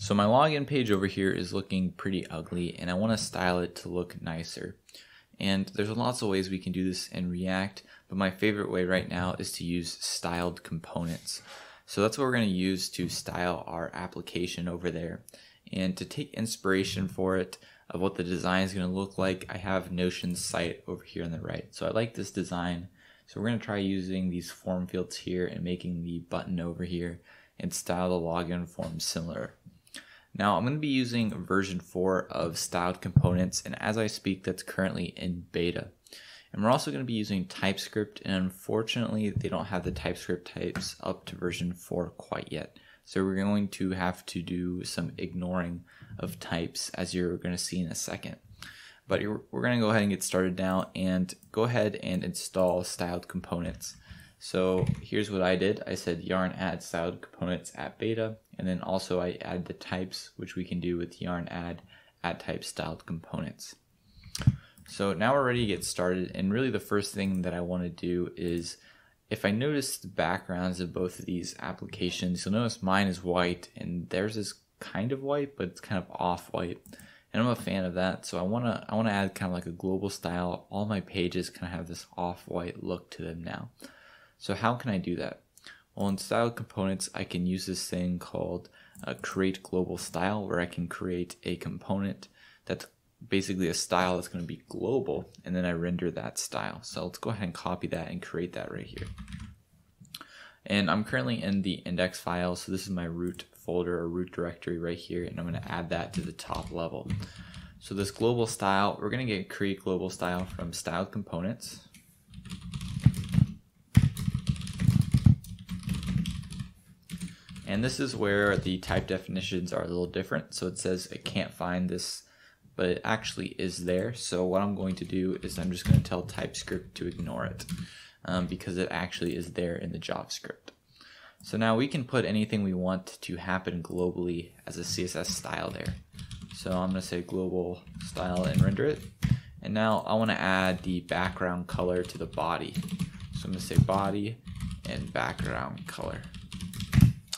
So my login page over here is looking pretty ugly, and I want to style it to look nicer. And there's lots of ways we can do this in React, but my favorite way right now is to use styled components. So that's what we're going to use to style our application over there. And to take inspiration for it of what the design is going to look like, I have Notion's site over here on the right. So I like this design. So we're going to try using these form fields here and making the button over here and style the login form similar. Now I'm going to be using version 4 of Styled Components, and as I speak, that's currently in beta. And we're also going to be using TypeScript, and unfortunately they don't have the TypeScript types up to version 4 quite yet. So we're going to have to do some ignoring of types, as you're going to see in a second. But we're going to go ahead and get started now and go ahead and install styled components. So here's what I did. I said yarn add styled components at beta, and then also I add the types, which we can do with yarn add at type styled components. So now we're ready to get started, and really the first thing that I want to do is, if I notice the backgrounds of both of these applications, you'll notice mine is white and theirs is kind of white, but it's kind of off-white. And I'm a fan of that, so I wanna add kind of like a global style. All my pages kind of have this off-white look to them now. So how can I do that? Well, in Styled Components, I can use this thing called Create Global Style, where I can create a component that's basically a style that's going to be global, and then I render that style. So let's go ahead and copy that and create that right here. And I'm currently in the index file, so this is my root folder or root directory right here, and I'm going to add that to the top level. So this global style, we're going to get create global style from styled components. And this is where the type definitions are a little different. So it says it can't find this, but it actually is there. So what I'm going to do is I'm just going to tell TypeScript to ignore it because it actually is there in the JavaScript. So now we can put anything we want to happen globally as a CSS style there. So I'm going to say global style and render it. And now I want to add the background color to the body. So I'm going to say body and background color.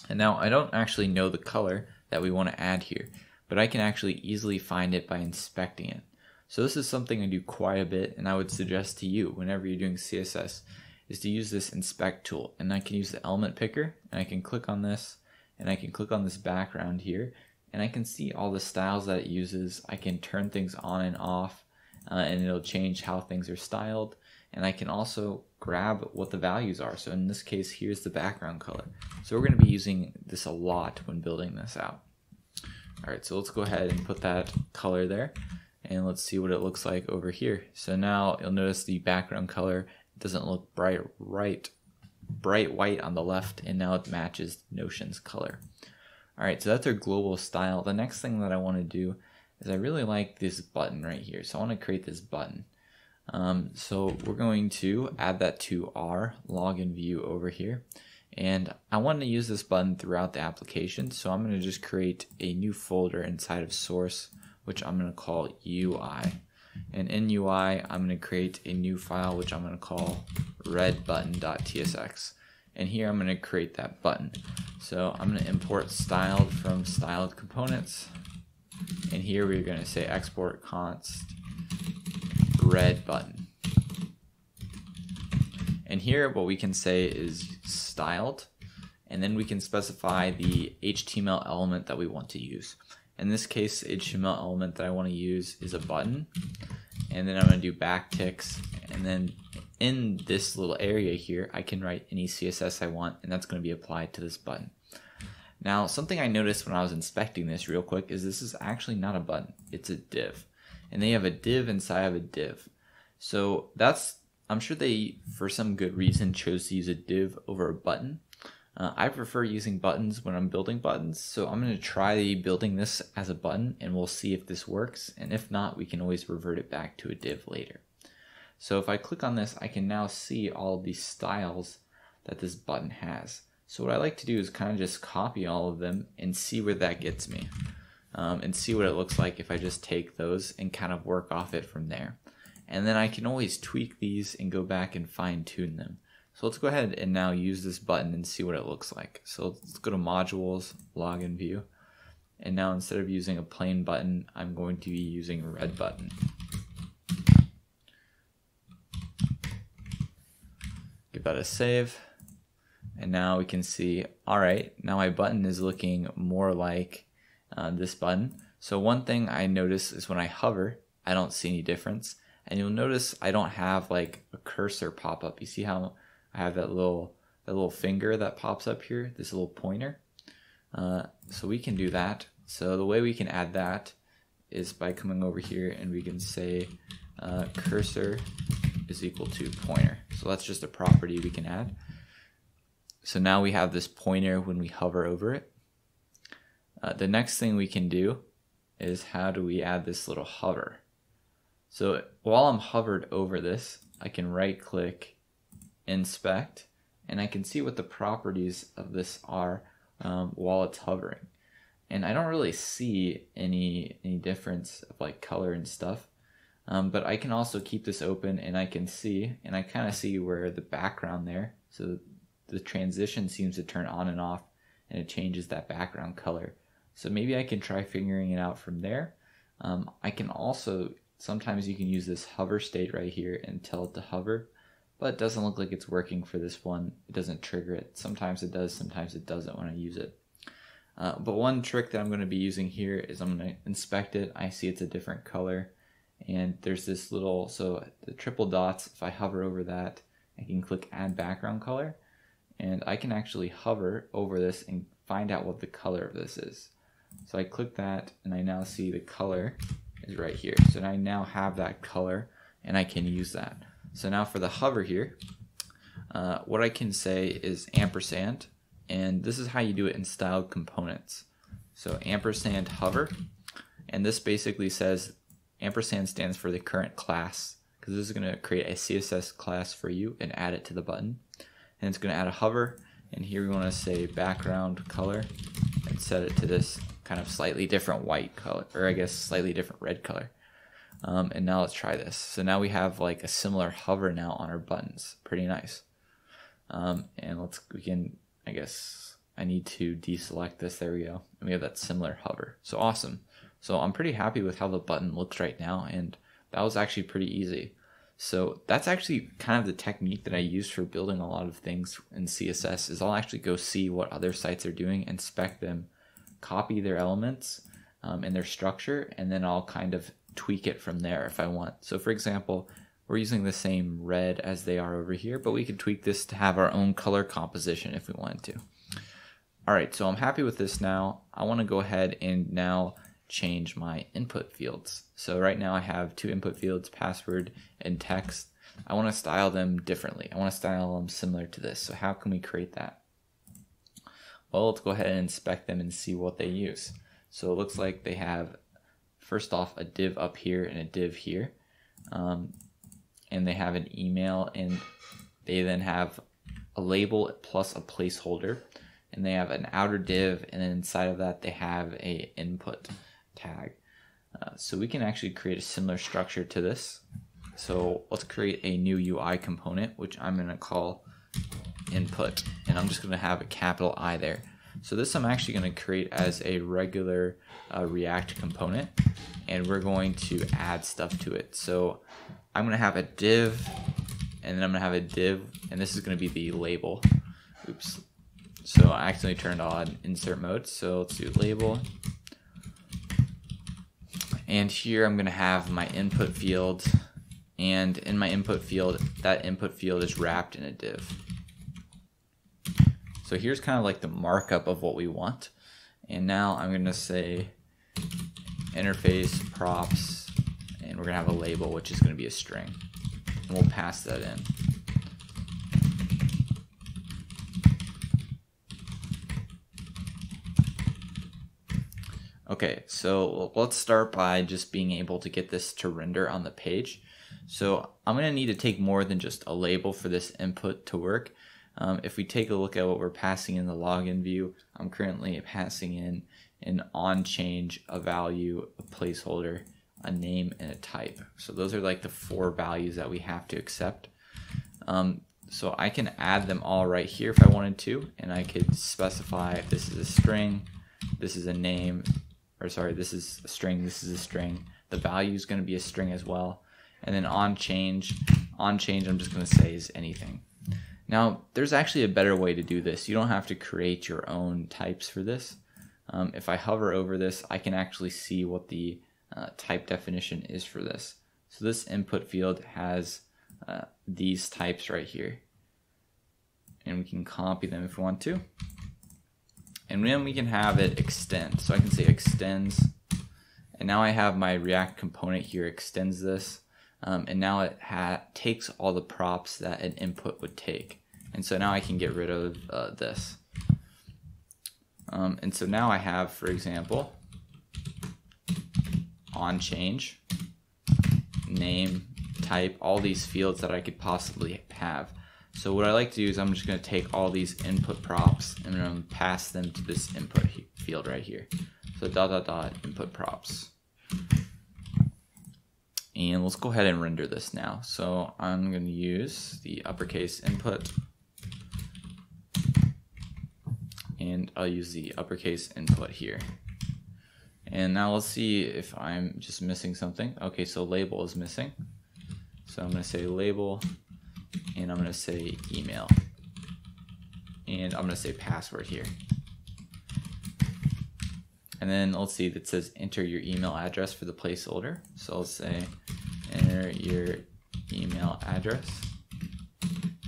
And now I don't actually know the color that we want to add here, but I can actually easily find it by inspecting it. So this is something I do quite a bit, and I would suggest to you whenever you're doing CSS is to use this inspect tool. And I can use the element picker, and I can click on this, and I can click on this background here, and I can see all the styles that it uses. I can turn things on and off, and it'll change how things are styled. And I can also grab what the values are. So in this case, here's the background color. So we're going to be using this a lot when building this out. All right, so let's go ahead and put that color there, and let's see what it looks like over here. So now you'll notice the background color doesn't look bright white on the left, and now it matches Notion's color. All right, so that's our global style. The next thing that I want to do is I really like this button right here. So I want to create this button. So we're going to add that to our login view over here. And I want to use this button throughout the application, so I'm going to just create a new folder inside of source, which I'm going to call UI. And in UI, I'm going to create a new file, which I'm going to call redbutton.tsx. And here I'm going to create that button. So I'm going to import styled from styled components. And here we're going to say export const red button. And here what we can say is styled, and then we can specify the HTML element that we want to use. In this case, the HTML element that I want to use is a button, and then I'm going to do backticks, and then in this little area here I can write any CSS I want, and that's going to be applied to this button. Now something I noticed when I was inspecting this real quick is this is actually not a button, it's a div, and they have a div inside of a div. So that's, I'm sure they, for some good reason, chose to use a div over a button. I prefer using buttons when I'm building buttons, so I'm going to try building this as a button, and we'll see if this works, and if not, we can always revert it back to a div later. So if I click on this, I can now see all of these styles that this button has. So what I like to do is kind of just copy all of them and see where that gets me. And see what it looks like if I just take those and kind of work off it from there. And then I can always tweak these and go back and fine-tune them. So let's go ahead and now use this button and see what it looks like. So let's go to modules, login view, And now instead of using a plain button, I'm going to be using a red button. Give that a save. And now we can see, all right, now my button is looking more like this button. So one thing I notice is when I hover, I don't see any difference. And you'll notice I don't have like a cursor pop up. You see how I have that little finger that pops up here, this little pointer. So we can do that. So the way we can add that is by coming over here and we can say cursor is equal to pointer. So that's just a property we can add. So now we have this pointer when we hover over it. The next thing we can do is how do we add this little hover? So while I'm hovered over this, I can right click, inspect, and I can see what the properties of this are while it's hovering. And I don't really see any difference of like color and stuff, but I can also keep this open and I can see, and I kind of see where the background there, so the transition seems to turn on and off and it changes that background color. So maybe I can try figuring it out from there. I can also, sometimes you can use this hover state right here and tell it to hover, but it doesn't look like it's working for this one. It doesn't trigger it. Sometimes it does, sometimes it doesn't when I use it. But one trick that I'm going to be using here is I'm going to inspect it. I see it's a different color and there's this little, so the triple dots, if I hover over that, I can click add background color and I can actually hover over this and find out what the color of this is. So I click that and I now see the color is right here. So I now have that color and I can use that. So now for the hover here, what I can say is ampersand, and this is how you do it in Styled Components. So ampersand hover, and this basically says ampersand stands for the current class, because this is going to create a CSS class for you and add it to the button. And it's going to add a hover, and here we want to say background color and set it to this kind of slightly different white color, or I guess slightly different red color. And now let's try this. So now we have like a similar hover now on our buttons. Pretty nice. And we can, I guess, I need to deselect this. There we go. And we have that similar hover. So awesome. So I'm pretty happy with how the button looks right now. And that was actually pretty easy. So that's actually kind of the technique that I use for building a lot of things in CSS is I'll actually go see what other sites are doing, inspect them, copy their elements and their structure, and then I'll kind of tweak it from there if I want. So for example, we're using the same red as they are over here, but we could tweak this to have our own color composition if we wanted to. All right, so I'm happy with this now. I want to go ahead and now change my input fields. So right now I have two input fields, password and text. I want to style them differently. I want to style them similar to this. So how can we create that? Well, let's go ahead and inspect them and see what they use. So it looks like they have, first off, a div up here and a div here, and they have an email, and they then have a label plus a placeholder, and they have an outer div, and then inside of that they have a input tag. So we can actually create a similar structure to this. So let's create a new UI component, which I'm going to call input, and I'm just going to have a capital I there. So this I'm actually going to create as a regular React component, and we're going to add stuff to it. So I'm going to have a div, and then I'm going to have a div, and this is going to be the label. Oops. So I accidentally turned on insert mode. So let's do label. And here I'm going to have my input field, and in my input field, that input field is wrapped in a div. So here's kind of like the markup of what we want. And now I'm going to say interface props, and we're going to have a label, which is going to be a string. And we'll pass that in. Okay, so let's start by just being able to get this to render on the page. So I'm going to need to take more than just a label for this input to work. If we take a look at what we're passing in the login view, I'm currently passing in an on change, a value, a placeholder, a name, and a type. So those are like the four values that we have to accept. So I can add them all right here if I wanted to, and I could specify if this is a string, this is a name, or sorry, this is a string, this is a string. The value is going to be a string as well. And then on change I'm just going to say is anything. Now, there's actually a better way to do this. You don't have to create your own types for this. If I hover over this, I can actually see what the type definition is for this. So this input field has these types right here. And we can copy them if we want to. And then we can have it extend. So I can say extends. And now I have my React component here extends this. And now it takes all the props that an input would take. And so now I can get rid of this. And so now I have, for example, on change, name, type, all these fields that I could possibly have. So what I like to do is I'm just going to take all these input props and I'm going to pass them to this input field right here. So ... input props. And let's go ahead and render this now. So I'm going to use the uppercase input. And I'll use the uppercase input here. And now let's see if I'm just missing something. Okay, so label is missing. So I'm going to say label, and I'm going to say email. And I'm going to say password here. And then let's see, that says enter your email address for the placeholder. So I'll say enter your email address, ...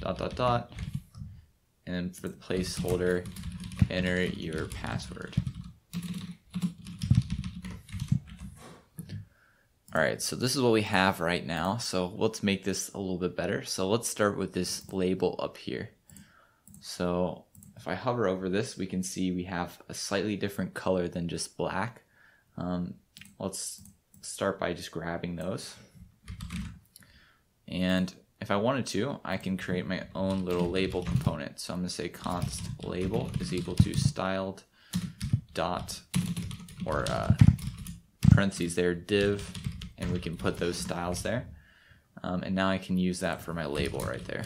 And then for the placeholder, enter your password. All right, so this is what we have right now. So let's make this a little bit better. So let's start with this label up here. So if I hover over this, we can see we have a slightly different color than just black. Let's start by just grabbing those. And if I wanted to, I can create my own little label component. So I'm going to say const label is equal to styled dot, or parentheses there, div, and we can put those styles there. And now I can use that for my label right there.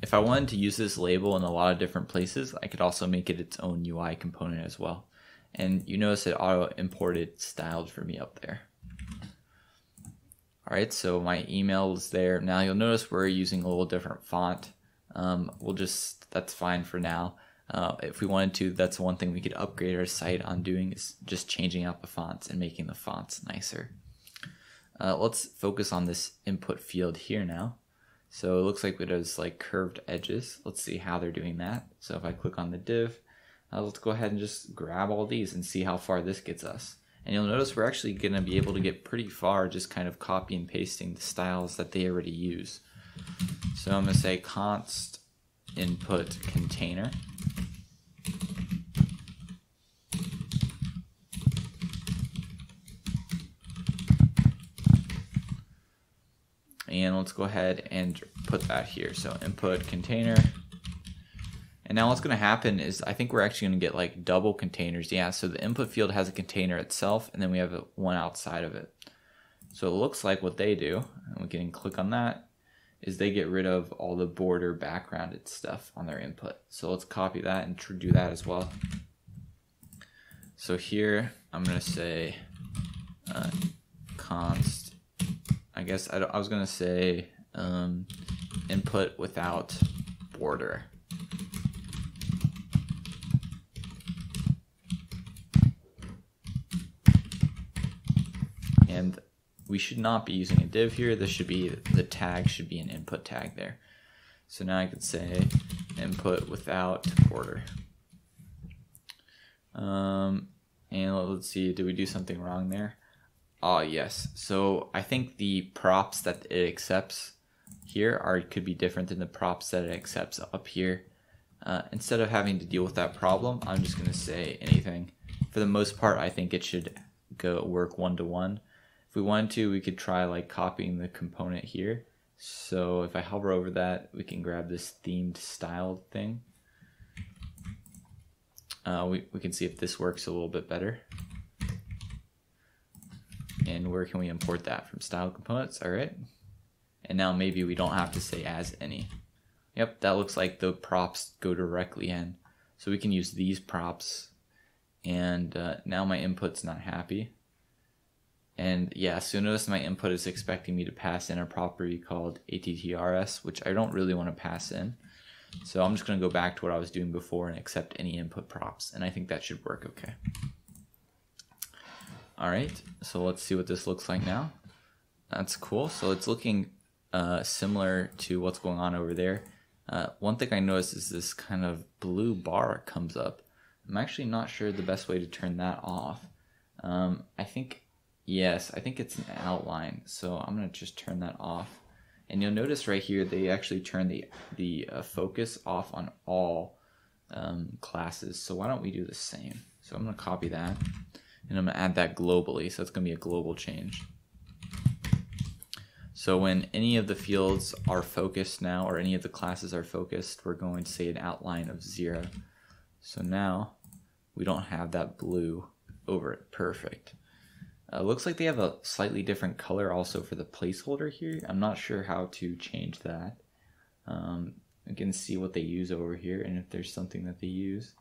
If I wanted to use this label in a lot of different places, I could also make it its own UI component as well. And you notice it auto-imported styled for me up there. All right, so my email is there. Now you'll notice we're using a little different font. That's fine for now. If we wanted to, that's one thing we could upgrade our site on doing, is just changing out the fonts and making the fonts nicer. Let's focus on this input field here now. So it looks like it has like curved edges. Let's see how they're doing that. So if I click on the div, let's go ahead and just grab all these and see how far this gets us. And you'll notice we're actually going to be able to get pretty far just kind of copy and pasting the styles that they already use. So I'm going to say const input container. And let's go ahead and put that here. So input container. And now what's going to happen is I think we're actually going to get like double containers. Yeah, so the input field has a container itself, and then we have one outside of it. So it looks like what they do, and we can click on that, is they get rid of all the border backgrounded stuff on their input. So let's copy that and do that as well. So here I'm going to say const, I guess I was going to say input without border. And we should not be using a div here. This should be, the tag should be an input tag there. So now I could say input without border. And let's see, did we do something wrong there? Oh yes, so I think the props that it accepts here could be different than the props that it accepts up here. Instead of having to deal with that problem, I'm just going to say anything. For the most part, I think it should work one-to-one. If we wanted to, we could try like copying the component here. So if I hover over that, we can grab this themed styled thing. We can see if this works a little bit better. And where can we import that from? Style components, all right. And now maybe we don't have to say as any. Yep, that looks like the props go directly in. So we can use these props and now my input's not happy. And yeah, so notice my input is expecting me to pass in a property called attrs, which I don't really want to pass in. So I'm just going to go back to what I was doing before and accept any input props. And I think that should work okay. All right, so let's see what this looks like now. That's cool. So it's looking similar to what's going on over there. One thing I noticed is this kind of blue bar comes up. I'm actually not sure the best way to turn that off. I think, yes, I think it's an outline. So I'm going to just turn that off. And you'll notice right here, they actually turn the focus off on all classes. So why don't we do the same? So I'm going to copy that, and I'm going to add that globally. So it's going to be a global change. So when any of the fields are focused now, or any of the classes are focused, we're going to say an outline of 0. So now we don't have that blue over it. Perfect. Looks like they have a slightly different color also for the placeholder here. I'm not sure how to change that. I can see what they use over here and if there's something that they use.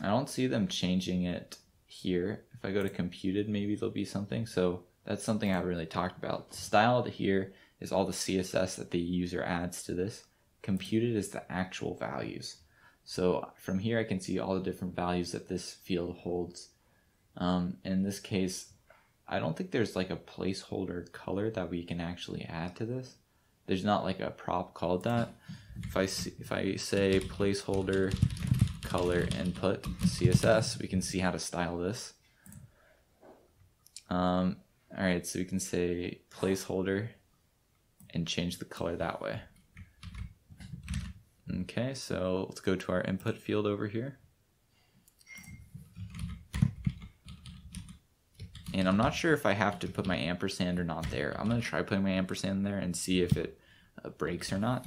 I don't see them changing it here. If I go to computed, maybe there'll be something. So that's something I haven't really talked about. Styled here is all the CSS that the user adds to this. Computed is the actual values. So from here I can see all the different values that this field holds. In this case, I don't think there's like a placeholder color that we can actually add to this. There's not like a prop called that. If I say placeholder color input CSS, we can see how to style this. All right, so we can say placeholder and change the color that way. Okay, so let's go to our input field over here. And I'm not sure if I have to put my ampersand or not there. I'm going to try putting my ampersand there and see if it breaks or not.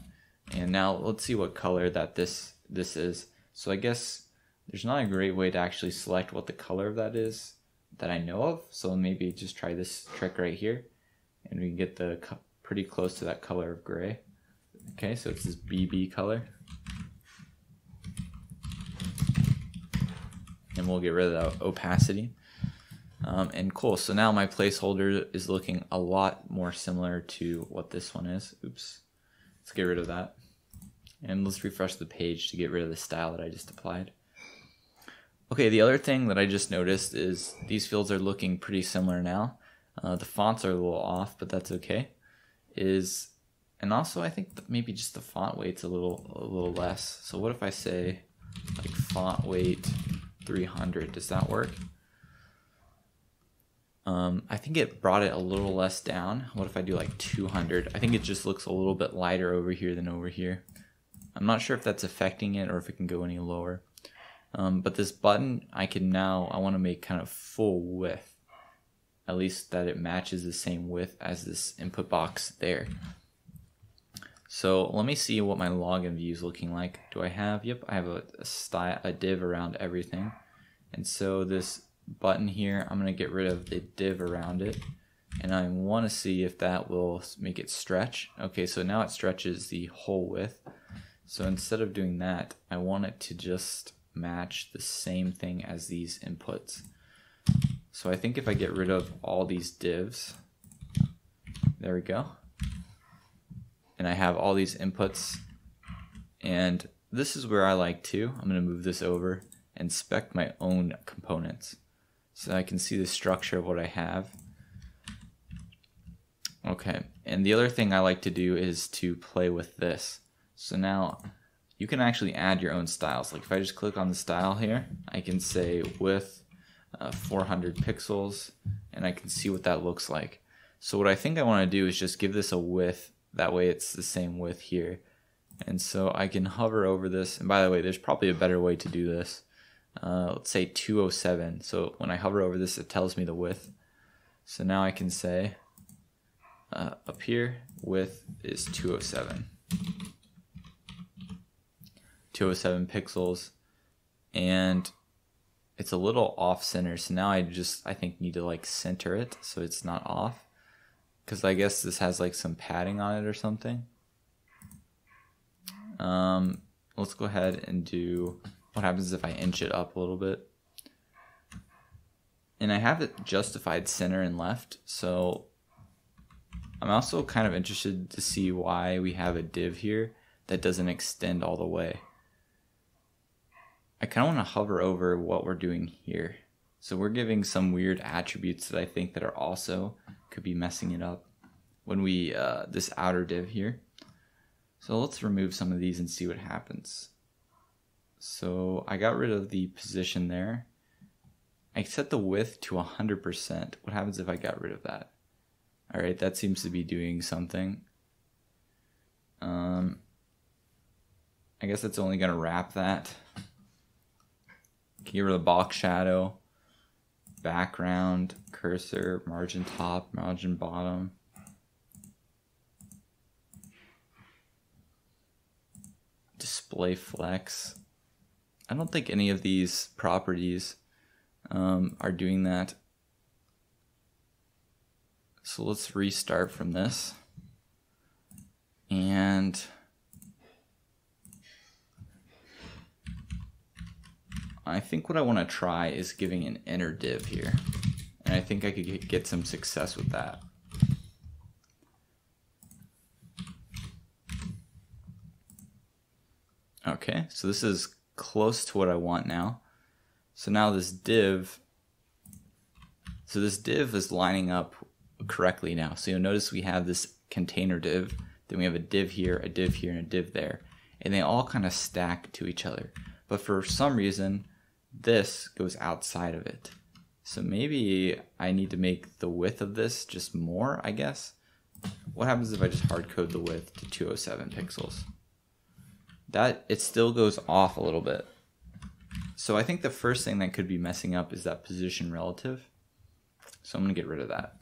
And now let's see what color that this is. So I guess there's not a great way to actually select what the color of that is that I know of, so maybe just try this trick right here, and we can get the pretty close to that color of gray. Okay, so it's this BB color, and we'll get rid of that opacity. And cool, so now my placeholder is looking a lot more similar to what this one is. Oops, let's get rid of that, and let's refresh the page to get rid of the style that I just applied. Okay, the other thing that I just noticed is these fields are looking pretty similar now. The fonts are a little off, but that's okay. And also I think that maybe just the font weight's a little less. So what if I say like font weight 300? Does that work? I think it brought it a little less down. What if I do like 200? I think it just looks a little bit lighter over here than over here. I'm not sure if that's affecting it or if it can go any lower. But this button, I want to make kind of full width, at least that it matches the same width as this input box there. So let me see what my login view is looking like. Do I have, yep, I have a div around everything. And so this button here, I'm going to get rid of the div around it. And I want to see if that will make it stretch. Okay, so now it stretches the whole width. So instead of doing that, I want it to just match the same thing as these inputs. So I think if I get rid of all these divs, there we go, and I have all these inputs, and this is where I like to, I'm going to move this over and spec my own components so I can see the structure of what I have. Okay, and the other thing I like to do is to play with this. So now you can actually add your own styles. Like if I just click on the style here, I can say width 400 pixels, and I can see what that looks like. So what I think I want to do is just give this a width, that way it's the same width here. And so I can hover over this, and by the way, there's probably a better way to do this. Let's say 207, so when I hover over this, it tells me the width. So now I can say up here, width is 207. 207 pixels, and it's a little off center, so now I think need to like center it so it's not off, because I guess this has like some padding on it or something. Let's go ahead and do what happens if I inch it up a little bit. And I have it justified center and left, so I'm also kind of interested to see why we have a div here that doesn't extend all the way. I kind of want to hover over what we're doing here. So we're giving some weird attributes that I think that are also could be messing it up when we this outer div here. So let's remove some of these and see what happens. So I got rid of the position there. I set the width to 100%. What happens if I got rid of that? All right, that seems to be doing something. I guess that's only going to wrap that. Get rid of the box shadow, background, cursor, margin top, margin bottom. Display flex. I don't think any of these properties are doing that. So let's restart from this. And I think what I want to try is giving an inner div here. And I think I could get some success with that. Okay, so this is close to what I want now. So now this div, so this div is lining up correctly now. So you'll notice we have this container div, then we have a div here, and a div there. And they all kind of stack to each other. But for some reason, this goes outside of it. So maybe I need to make the width of this just more, I guess. What happens if I just hard code the width to 207 pixels? That, it still goes off a little bit. So I think the first thing that could be messing up is that position relative. So I'm gonna get rid of that,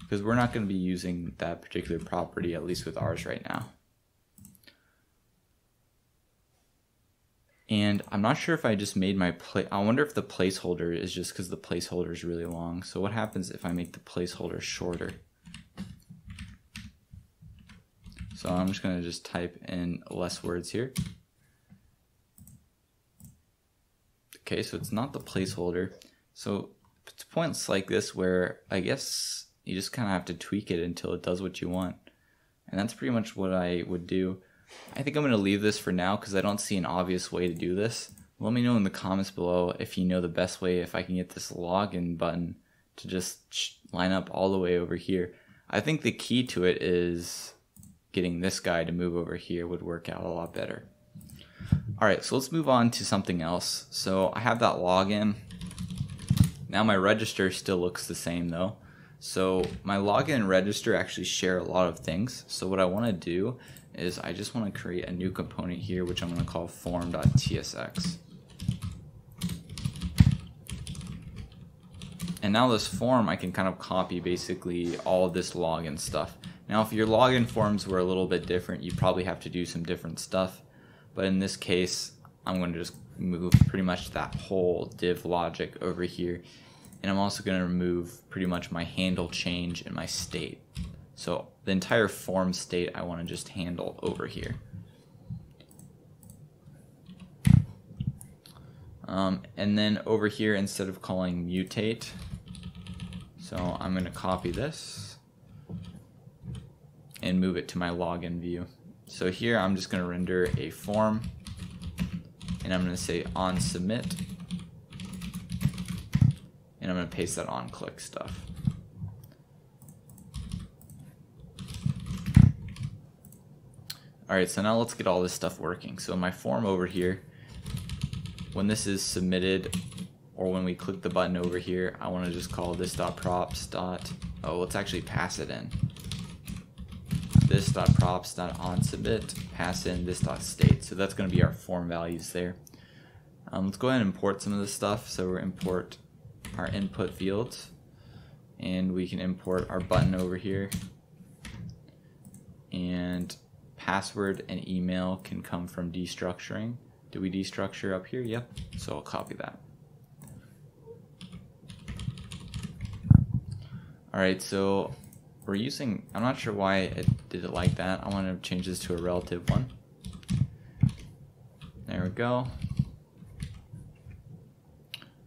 because we're not gonna be using that particular property, at least with ours right now. And I'm not sure if I just made my play, I wonder if the placeholder is just because the placeholder is really long. So what happens if I make the placeholder shorter? So I'm just gonna just type in less words here. Okay, so it's not the placeholder. So it's points like this where I guess you just kind of have to tweak it until it does what you want. And that's pretty much what I would do. I think I'm gonna leave this for now because I don't see an obvious way to do this. Let me know in the comments below if you know the best way, if I can get this login button to just line up all the way over here. I think the key to it is getting this guy to move over here would work out a lot better. All right, so let's move on to something else. So I have that login. Now my register still looks the same though. So my login and register actually share a lot of things. So what I wanna do is I just wanna create a new component here, which I'm gonna call form.tsx. And now this form, I can kind of copy basically all of this login stuff. Now if your login forms were a little bit different, you probably have to do some different stuff. But in this case, I'm going to just move pretty much that whole div logic over here. And I'm also going to remove pretty much my handle change and my state. So the entire form state I want to just handle over here. And then over here, instead of calling mutate, so I'm going to copy this and move it to my login view. So here I'm just going to render a form, and I'm going to say on submit, and I'm going to paste that on click stuff. All right, so now let's get all this stuff working. So my form over here, when this is submitted or when we click the button over here, I want to just call this.props. Oh, let's actually pass it in. this.props.onSubmit, pass in this.state. So that's going to be our form values there. Let's go ahead and import some of this stuff. So we're import our input fields, and we can import our button over here, and password and email can come from destructuring. Did we destructure up here? Yep. So I'll copy that. All right, so we're using, I'm not sure why it did it like that. I want to change this to a relative one. There we go.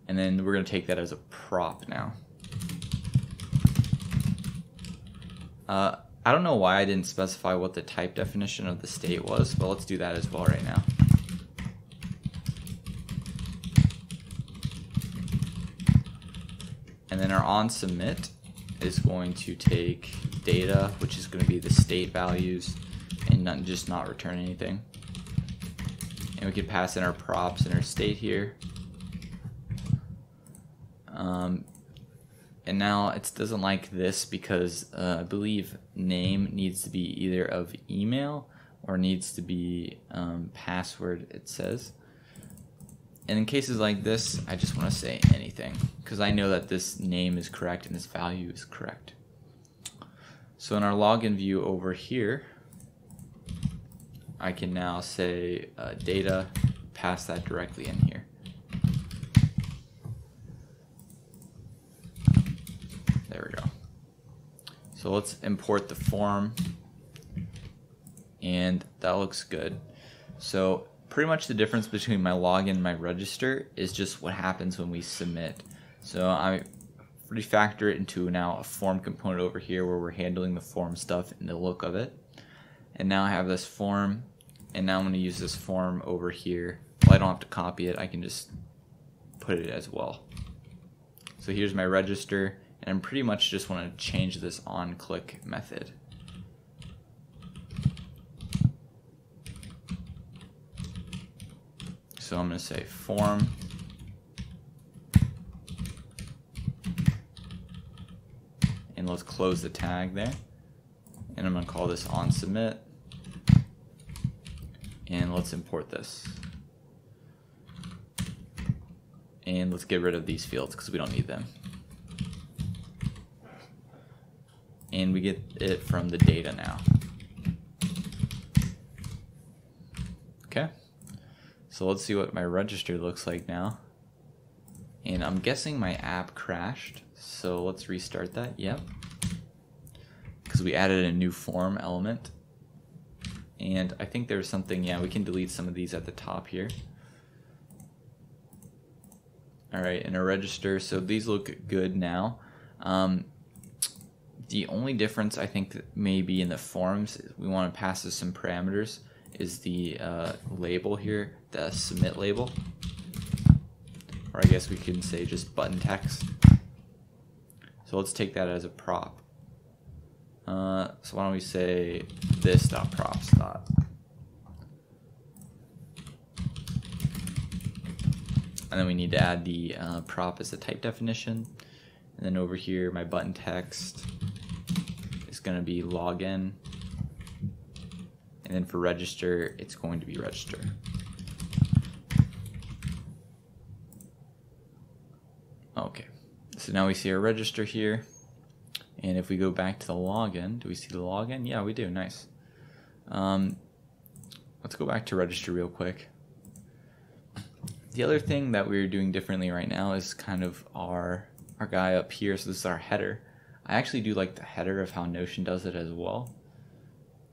And then we're going to take that as a prop now. I don't know why I didn't specify what the type definition of the state was, but let's do that as well right now. And then our onSubmit is going to take data, which is going to be the state values, and just not return anything. And we could pass in our props and our state here. And now it doesn't like this because I believe name needs to be either of email or needs to be password, it says. And in cases like this, I just want to say anything because I know that this name is correct and this value is correct. So in our login view over here, I can now say data, pass that directly in here. There we go. So let's import the form, and that looks good. So pretty much the difference between my login and my register is just what happens when we submit. So I refactor it into now a form component over here where we're handling the form stuff and the look of it. And now I have this form, and now I'm going to use this form over here. Well, I don't have to copy it, I can just put it as well. So here's my register, and I pretty much just want to change this onClick method. So I'm going to say form, and let's close the tag there. And I'm going to call this onSubmit. And let's import this. And let's get rid of these fields because we don't need them. And we get it from the data now. Okay. So let's see what my register looks like now. And I'm guessing my app crashed. So let's restart that. Yep. Because we added a new form element. And I think there's something, yeah, we can delete some of these at the top here. Alright, and a register, so these look good now. The only difference I think that may be in the forms, we want to pass some parameters, is the label here, the submit label. Or I guess we can say just button text. So let's take that as a prop. So why don't we say this.props. And then we need to add the prop as a type definition. And then over here, my button text is going to be login. And then for register, it's going to be register. Okay, so now we see our register here. And if we go back to the login, do we see the login? Yeah, we do. Nice. Let's go back to register real quick. The other thing that we're doing differently right now is kind of our guy up here. So this is our header. I actually do like the header of how Notion does it as well.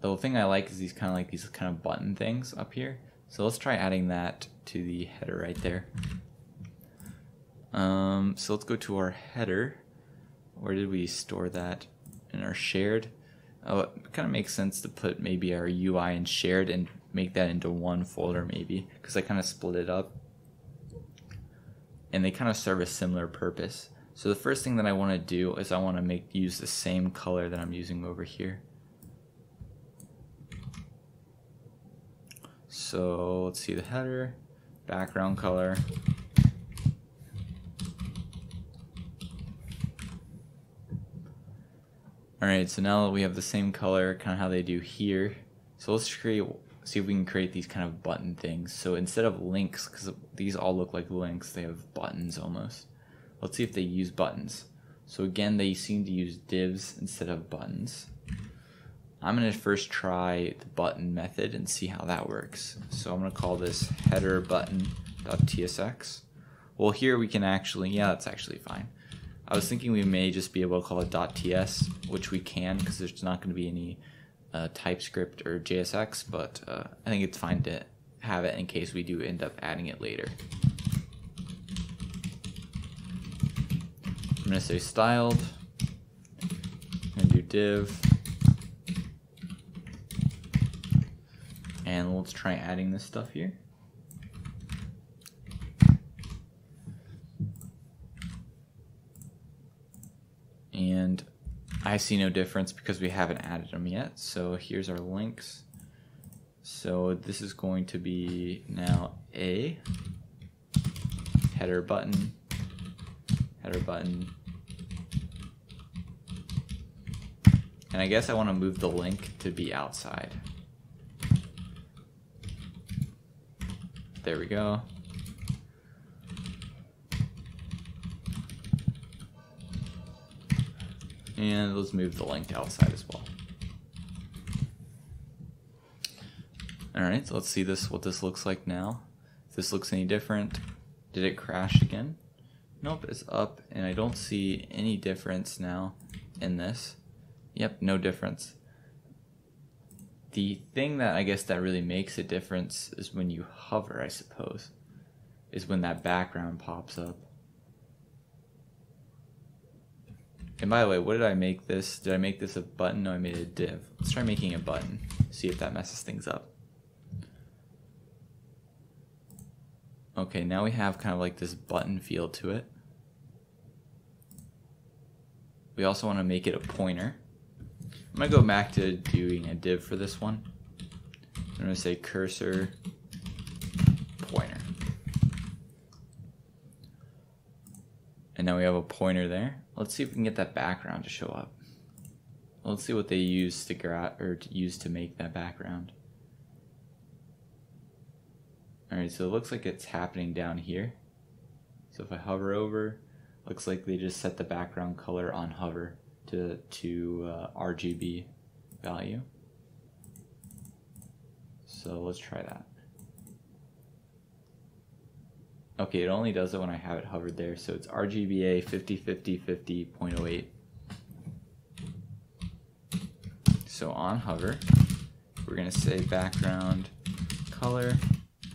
The thing I like is these kind of button things up here. So let's try adding that to the header right there. So let's go to our header. Where did we store that? In our shared? Oh, it kind of makes sense to put maybe our UI in shared and make that into one folder maybe, because I kind of split it up. And they kind of serve a similar purpose. So the first thing that I want to do is I want to use the same color that I'm using over here. So let's see the header, background color. Alright, so now we have the same color, kind of how they do here. So let's see if we can create these kind of button things. So instead of links, because these all look like links, they have buttons almost. Let's see if they use buttons. So again, they seem to use divs instead of buttons. I'm going to first try the button method and see how that works. So I'm going to call this header button.tsx. Well, here we can actually, yeah, that's actually fine. I was thinking we may just be able to call it .ts, which we can because there's not going to be any TypeScript or JSX, but I think it's fine to have it in case we do end up adding it later. going to say styled and do div. And let's try adding this stuff here. And I see no difference because we haven't added them yet. So here's our links. So this is going to be now a header button. And I guess I want to move the link to be outside. There we go. And let's move the link to outside as well. All right, so let's see this, what this looks like now. If this looks any different, did it crash again? Nope, it's up, and I don't see any difference now in this. Yep, no difference. The thing that I guess that really makes a difference is when you hover, I suppose, is when that background pops up. And by the way, what did I make this? Did I make this a button? No, I made it a div. Let's try making a button, see if that messes things up. Okay, now we have kind of like this button feel to it. We also want to make it a pointer. I'm going to go back to doing a div for this one. I'm going to say cursor pointer. And now we have a pointer there. Let's see if we can get that background to show up. Let's see what they use to make that background. All right, so it looks like it's happening down here. So if I hover over, looks like they just set the background color on hover to RGB value. So let's try that. Okay, it only does it when I have it hovered there, so it's RGBA 50/50/50.08. So on hover, we're gonna say background color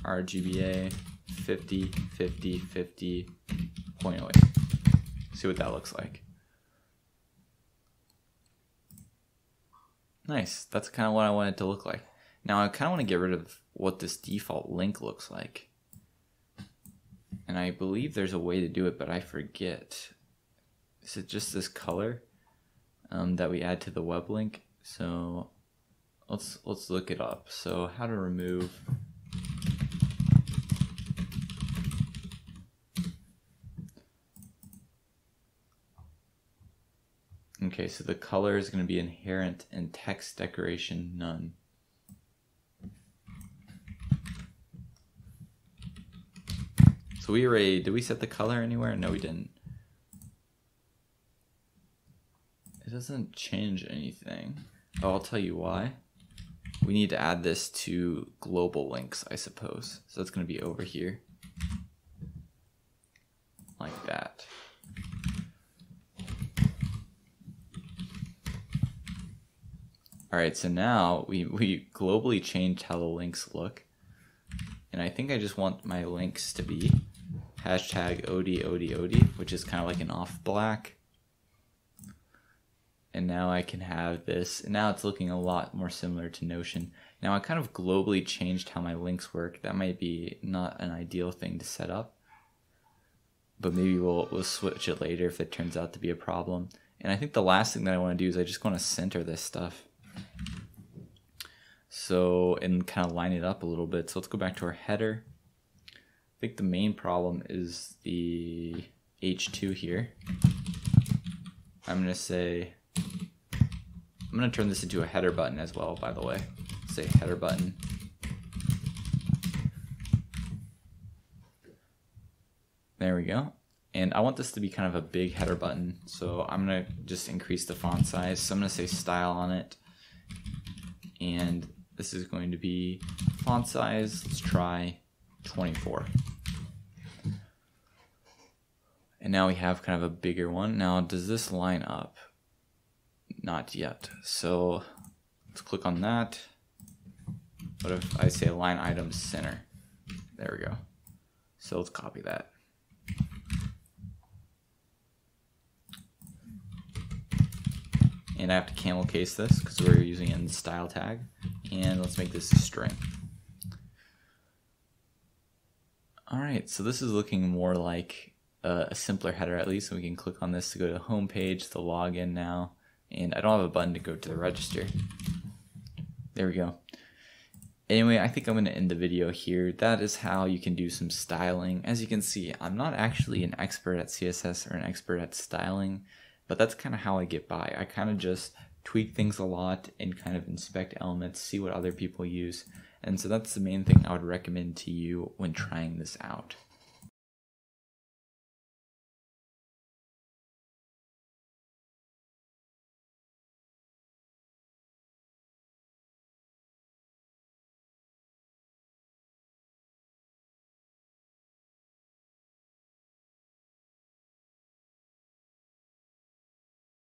RGBA 50/50/50.08. See what that looks like. Nice, that's kind of what I want it to look like. Now I kind of want to get rid of what this default link looks like. And I believe there's a way to do it, but I forget. Is it just this color that we add to the web link? So let's look it up. So how to remove . Okay, so the color is going to be inherent and text decoration none. So we already, did we set the color anywhere? No, we didn't. It doesn't change anything. Oh, I'll tell you why. We need to add this to global links, I suppose. So it's going to be over here. Like that. All right, so now we globally changed how the links look. And I think I just want my links to be #ODODOD, which is kind of like an off black. And now I can have this, and now it's looking a lot more similar to Notion. Now I kind of globally changed how my links work. That might be not an ideal thing to set up, but maybe we'll switch it later if it turns out to be a problem. And I think the last thing that I want to do is I just want to center this stuff. So, and kind of line it up a little bit. So let's go back to our header. I think the main problem is the H2 here. I'm going to turn this into a header button as well, by the way. Say header button. There we go. And I want this to be kind of a big header button. So I'm going to just increase the font size. So I'm going to say style on it. And this is going to be font size, let's try 24. And now we have kind of a bigger one. Now, does this line up? Not yet. So let's click on that. What if I say line item center? There we go. So let's copy that. and I have to camel case this because we're using it in the style tag, and let's make this a string. Alright, so this is looking more like a simpler header at least, and we can click on this to go to the home page, the login now, and I don't have a button to go to the register. There we go. Anyway, I think I'm going to end the video here. That is how you can do some styling. As you can see, I'm not actually an expert at CSS or an expert at styling, but that's kind of how I get by. I kind of just tweak things a lot and kind of inspect elements, see what other people use. And so that's the main thing I would recommend to you when trying this out.